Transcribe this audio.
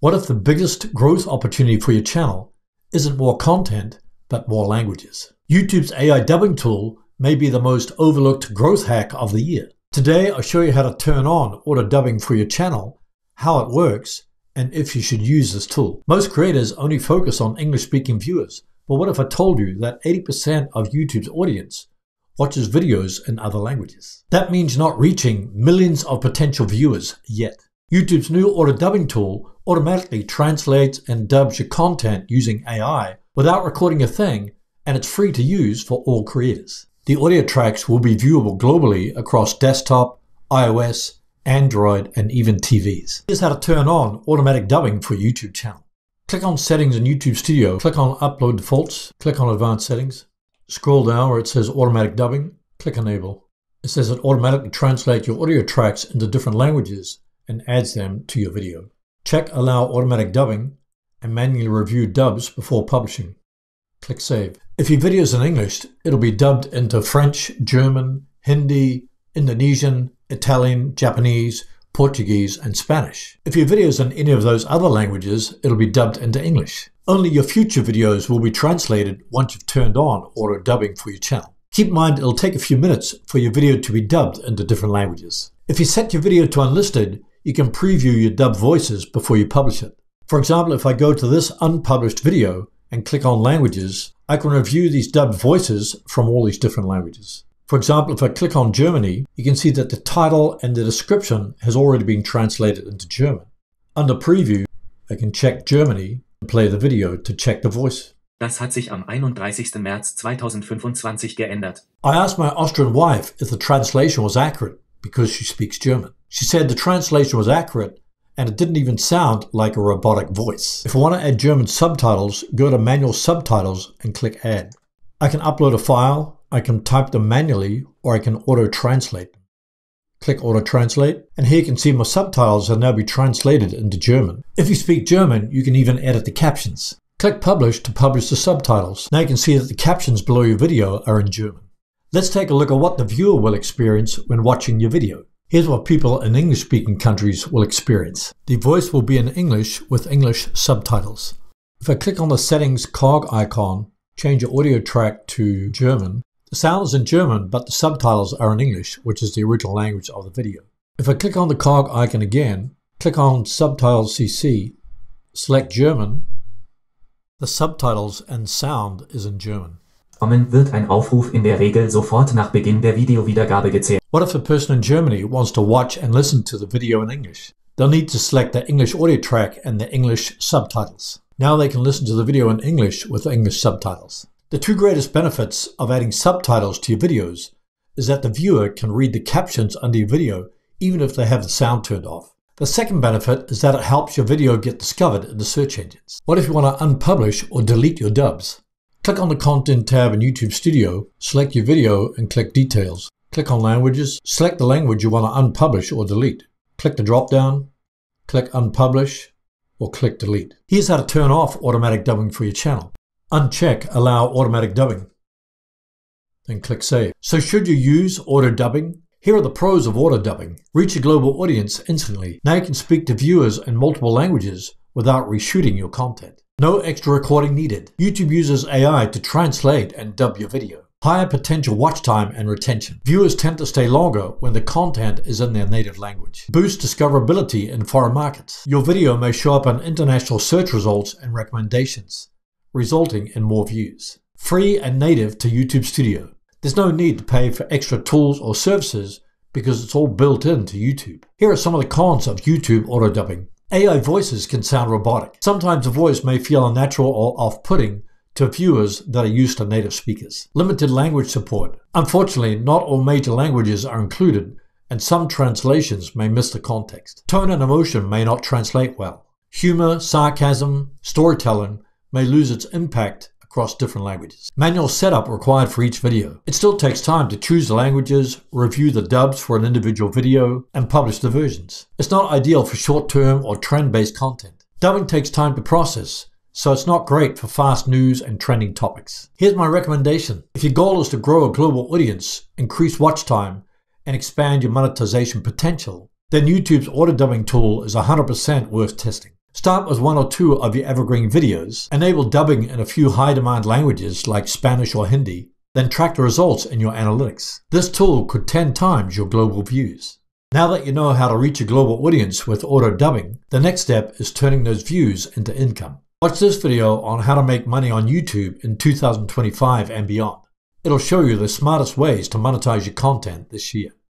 What if the biggest growth opportunity for your channel isn't more content, but more languages? YouTube's AI dubbing tool may be the most overlooked growth hack of the year. Today, I'll show you how to turn on auto dubbing for your channel, how it works, and if you should use this tool. Most creators only focus on English-speaking viewers, but what if I told you that 80% of YouTube's audience watches videos in other languages? That means you're not reaching millions of potential viewers yet. YouTube's new auto dubbing tool automatically translates and dubs your content using AI without recording a thing, and it's free to use for all creators. The audio tracks will be viewable globally across desktop, iOS, Android, and even TVs. Here's how to turn on automatic dubbing for your YouTube channel. Click on Settings in YouTube Studio, click on Upload Defaults, click on Advanced Settings, scroll down where it says Automatic Dubbing, click Enable. It says it automatically translates your audio tracks into different languages and adds them to your video. Check Allow Automatic Dubbing and manually review dubs before publishing. Click Save. If your video is in English, it'll be dubbed into French, German, Hindi, Indonesian, Italian, Japanese, Portuguese, and Spanish. If your video is in any of those other languages, it'll be dubbed into English. Only your future videos will be translated once you've turned on auto dubbing for your channel. Keep in mind it'll take a few minutes for your video to be dubbed into different languages. If you set your video to unlisted, you can preview your dubbed voices before you publish it. For example, if I go to this unpublished video and click on languages, I can review these dubbed voices from all these different languages. For example, if I click on Germany, you can see that the title and the description has already been translated into German. Under Preview, I can check Germany and play the video to check the voice. Das hat sich am 31. März 2025 geändert. I asked my Austrian wife if the translation was accurate because she speaks German. She said the translation was accurate and it didn't even sound like a robotic voice. If I want to add German subtitles, go to Manual Subtitles and click Add. I can upload a file, I can type them manually, or I can auto-translate. Click auto-translate, and here you can see my subtitles will now be translated into German. If you speak German, you can even edit the captions. Click publish to publish the subtitles. Now you can see that the captions below your video are in German. Let's take a look at what the viewer will experience when watching your video. Here's what people in English-speaking countries will experience. The voice will be in English with English subtitles. If I click on the settings cog icon, change your audio track to German, the sound is in German, but the subtitles are in English, which is the original language of the video. If I click on the cog icon again, click on Subtitles CC, select German, the subtitles and sound is in German. Wird ein Aufruf in der Regel sofort nach Beginn der Videowiedergabe gezählt. What if a person in Germany wants to watch and listen to the video in English? They'll need to select the English audio track and the English subtitles. Now they can listen to the video in English with English subtitles. The two greatest benefits of adding subtitles to your videos is that the viewer can read the captions under your video even if they have the sound turned off. The second benefit is that it helps your video get discovered in the search engines. What if you want to unpublish or delete your dubs? Click on the Content tab in YouTube Studio, select your video and click Details. Click on Languages, select the language you want to unpublish or delete. Click the drop-down, click Unpublish or click Delete. Here's how to turn off automatic dubbing for your channel. Uncheck Allow Automatic Dubbing, then click Save. So should you use auto dubbing? Here are the pros of auto dubbing. Reach a global audience instantly. Now you can speak to viewers in multiple languages without reshooting your content. No extra recording needed. YouTube uses AI to translate and dub your video. Higher potential watch time and retention. Viewers tend to stay longer when the content is in their native language. Boost discoverability in foreign markets. Your video may show up on international search results and recommendations, resulting in more views. Free and native to YouTube Studio. There's no need to pay for extra tools or services because it's all built into YouTube. Here are some of the cons of YouTube auto dubbing. AI voices can sound robotic. Sometimes a voice may feel unnatural or off-putting to viewers that are used to native speakers. Limited language support. Unfortunately, not all major languages are included and some translations may miss the context. Tone and emotion may not translate well. Humor, sarcasm, storytelling may lose its impact across different languages. Manual setup required for each video. It still takes time to choose the languages, review the dubs for an individual video, and publish the versions. It's not ideal for short-term or trend-based content. Dubbing takes time to process, so it's not great for fast news and trending topics. Here's my recommendation. If your goal is to grow a global audience, increase watch time, and expand your monetization potential, then YouTube's auto dubbing tool is 100% worth testing. Start with one or two of your evergreen videos, enable dubbing in a few high-demand languages like Spanish or Hindi, then track the results in your analytics. This tool could 10 times your global views. Now that you know how to reach a global audience with auto-dubbing, the next step is turning those views into income. Watch this video on how to make money on YouTube in 2025 and beyond. It'll show you the smartest ways to monetize your content this year.